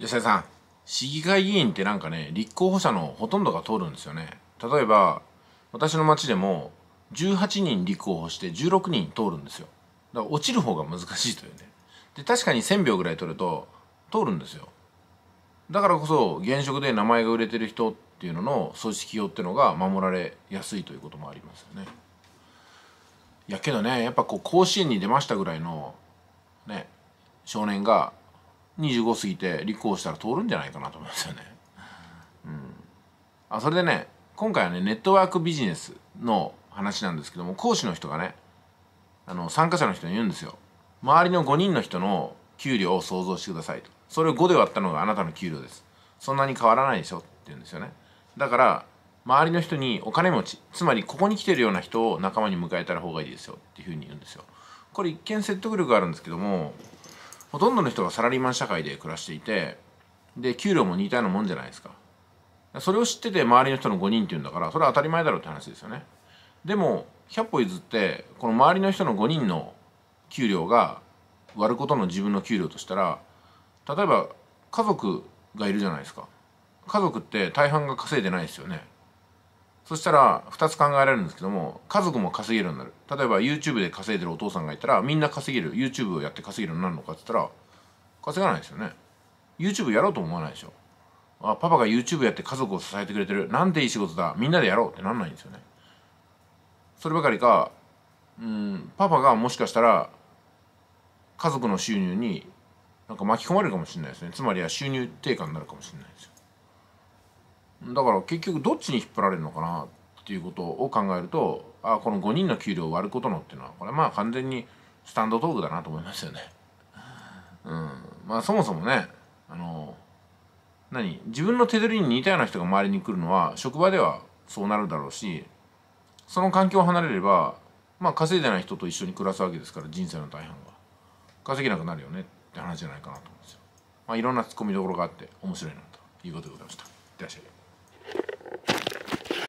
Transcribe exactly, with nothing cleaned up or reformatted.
吉田さん、市議会議員ってなんかね、立候補者のほとんどが通るんですよね。例えば私の町でもじゅうはちにん立候補してじゅうろくにん通るんですよ。だから落ちる方が難しいというね。で、確かにせんびょうぐらい取ると通るんですよ。だからこそ現職で名前が売れてる人っていうのの組織票っていうのが守られやすいということもありますよね。いやけどね、やっぱこう甲子園に出ましたぐらいのね少年がにじゅうご過ぎて立候補したら通るんじゃないかなと思いますよね。うん、あ、それでね、今回はねネットワークビジネスの話なんですけども、講師の人がね、あの参加者の人に言うんですよ。周りのごにんの人の給料を想像してくださいと。それをごで割ったのがあなたの給料です。そんなに変わらないでしょって言うんですよね。だから周りの人にお金持ち、つまりここに来てるような人を仲間に迎えたら方がいいですよっていうふうに言うんですよ。これ一見説得力があるんですけども、ほとんどの人がサラリーマン社会で暮らしていて、で給料も似たようなもんじゃないですか。それを知ってて周りの人のごにんっていうんだから、それは当たり前だろうって話ですよね。でもひゃっぽ譲ってこの周りの人のごにんの給料が割ることの自分の給料としたら、例えば家族がいるじゃないですか。家族って大半が稼いでないですよね。そしたらふたつ考えられるんですけども、家族も稼げるようになる。例えば ユーチューブ で稼いでるお父さんがいたら、みんな稼げる ユーチューブ をやって稼げるようになるのかって言ったら稼がないですよね。 ユーチューブ やろうと思わないでしょ。あ、パパが ユーチューブ やって家族を支えてくれてる、なんていい仕事だ、みんなでやろうってなんないんですよね。そればかりか、うん、パパがもしかしたら家族の収入になんか巻き込まれるかもしれないですね。つまりは収入低下になるかもしれないですよ。だから結局どっちに引っ張られるのかなっていうことを考えると、あ、このごにんの給料を割ることのっていうのは、これはまあ完全にスタンドトークだなと思いますよね。うん、まあそもそもね、あの何自分の手取りに似たような人が周りに来るのは職場ではそうなるだろうし、その環境を離れれば、まあ、稼いでない人と一緒に暮らすわけですから、人生の大半が稼げなくなるよねって話じゃないかなと思うんですよ。まあ、いろんなツッコミどころがあって面白いなということでございました。いってらっしゃい。